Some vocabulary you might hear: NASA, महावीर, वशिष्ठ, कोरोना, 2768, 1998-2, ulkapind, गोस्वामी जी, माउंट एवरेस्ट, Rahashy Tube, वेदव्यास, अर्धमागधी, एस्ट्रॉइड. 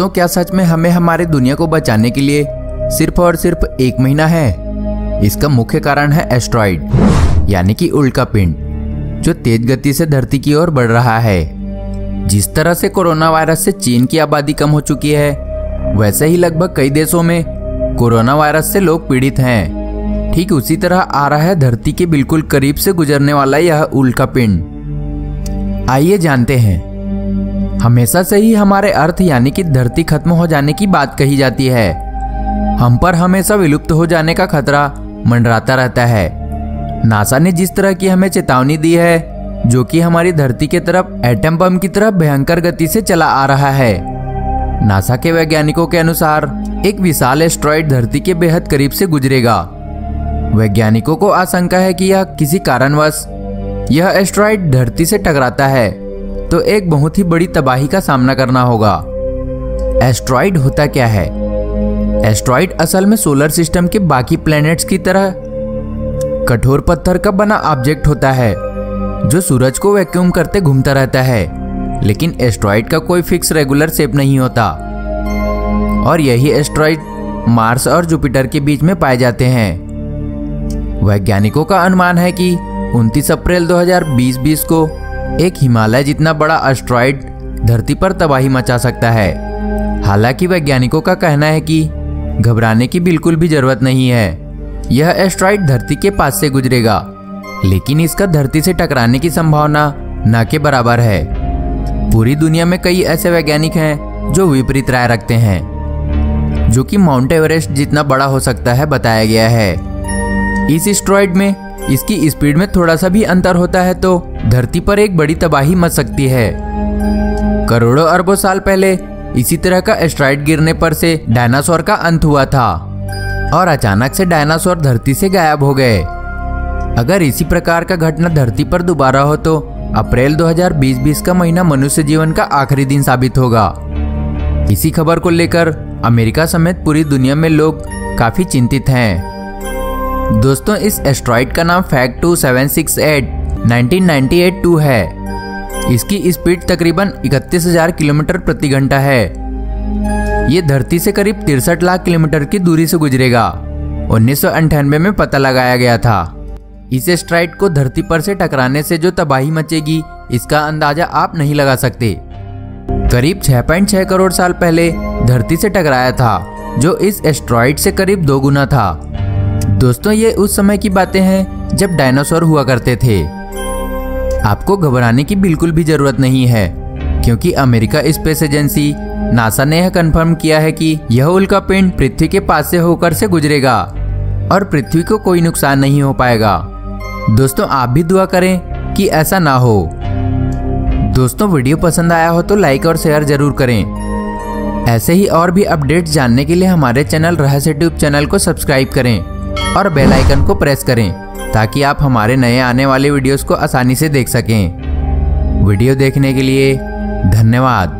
दोस्तों, क्या सच में हमें हमारी दुनिया को बचाने के लिए सिर्फ और सिर्फ एक महीना है? इसका मुख्य कारण है एस्ट्रॉइड यानी कि उल्का पिंड, जो तेज गति से धरती की ओर बढ़ रहा है। जिस तरह से कोरोना वायरस से चीन की आबादी कम हो चुकी है, वैसे ही लगभग कई देशों में कोरोना वायरस से लोग पीड़ित हैं। ठीक उसी तरह आ रहा है धरती के बिल्कुल करीब से गुजरने वाला यह उल्का पिंड। आइए जानते हैं। हमेशा से ही हमारे अर्थ यानी कि धरती खत्म हो जाने की बात कही जाती है। हम पर हमेशा विलुप्त हो जाने का खतरा मंडराता रहता है। नासा ने जिस तरह की हमें चेतावनी दी है, जो कि हमारी धरती के तरफ एटम बम की तरफ भयंकर गति से चला आ रहा है। नासा के वैज्ञानिकों के अनुसार एक विशाल एस्ट्रॉइड धरती के बेहद करीब से गुजरेगा। वैज्ञानिकों को आशंका है कि यह किसी कारणवश यह एस्ट्रॉइड धरती से टकराता है तो एक बहुत ही बड़ी तबाही का सामना करना होगा। एस्ट्रॉइड होता क्या है? एस्ट्रॉइड असल में सोलर सिस्टम के बाकी प्लैनेट्स की तरह कठोर पत्थर का बना ऑब्जेक्ट होता है, जो सूरज को वैक्यूम करते घूमता रहता है। लेकिन एस्ट्रॉइड का कोई फिक्स रेगुलर शेप नहीं होता, और यही एस्ट्रॉइड मार्स और जुपिटर के बीच में पाए जाते हैं। वैज्ञानिकों का अनुमान है कि 29 अप्रैल 2020 को एक हिमालय जितना बड़ा एस्ट्रॉइड धरती पर तबाही मचा सकता है। हालांकि वैज्ञानिकों का कहना है कि घबराने की बिल्कुल भी जरूरत नहीं है। यह एस्ट्रॉइड धरती के पास से गुजरेगा, लेकिन इसका धरती से टकराने की संभावना ना के बराबर है। पूरी दुनिया में कई ऐसे वैज्ञानिक हैं जो विपरीत राय रखते हैं, जो कि माउंट एवरेस्ट जितना बड़ा हो सकता है बताया गया है। इस एस्ट्रॉइड में इसकी स्पीड में थोड़ा सा भी अंतर होता है तो धरती पर एक बड़ी तबाही मच सकती है। करोड़ों अरबों साल पहले इसी तरह का एस्ट्रॉइड गिरने पर से डायनासोर का अंत हुआ था, और अचानक से डायनासोर धरती से गायब हो गए। अगर इसी प्रकार का घटना धरती पर दोबारा हो तो अप्रैल 2020 का महीना मनुष्य जीवन का आखिरी दिन साबित होगा। इसी खबर को लेकर अमेरिका समेत पूरी दुनिया में लोग काफी चिंतित हैं। दोस्तों, इस एस्ट्रॉइड का नाम फैक्ट 2768 1998-2 है। इसकी स्पीड तकरीबन 31,000 किलोमीटर प्रति घंटा है। ये धरती से करीब 63 लाख किलोमीटर की दूरी से गुजरेगा। 1998 में पता लगाया गया था। इस एस्ट्रॉइड को धरती पर से टकराने से जो तबाही मचेगी, इसका अंदाजा आप नहीं लगा सकते। करीब 6.6 करोड़ साल पहले धरती से टकराया था, जो इस एस्ट्रॉइड से करीब 2 गुना था। दोस्तों, ये उस समय की बातें हैं जब डायनासोर हुआ करते थे। आपको घबराने की बिल्कुल भी जरूरत नहीं है, क्योंकि अमेरिका स्पेस एजेंसी नासा ने यह कंफर्म किया है कि यह उल्का पिंड पृथ्वी के पास से होकर से गुजरेगा और पृथ्वी को कोई नुकसान नहीं हो पाएगा। दोस्तों, आप भी दुआ करें कि ऐसा ना हो। दोस्तों, वीडियो पसंद आया हो तो लाइक और शेयर जरूर करें। ऐसे ही और भी अपडेट्स जानने के लिए हमारे चैनल रहस्य ट्यूब चैनल को सब्सक्राइब करें और बेल आइकन को प्रेस करें, ताकि आप हमारे नए आने वाले वीडियोस को आसानी से देख सकें। वीडियो देखने के लिए धन्यवाद।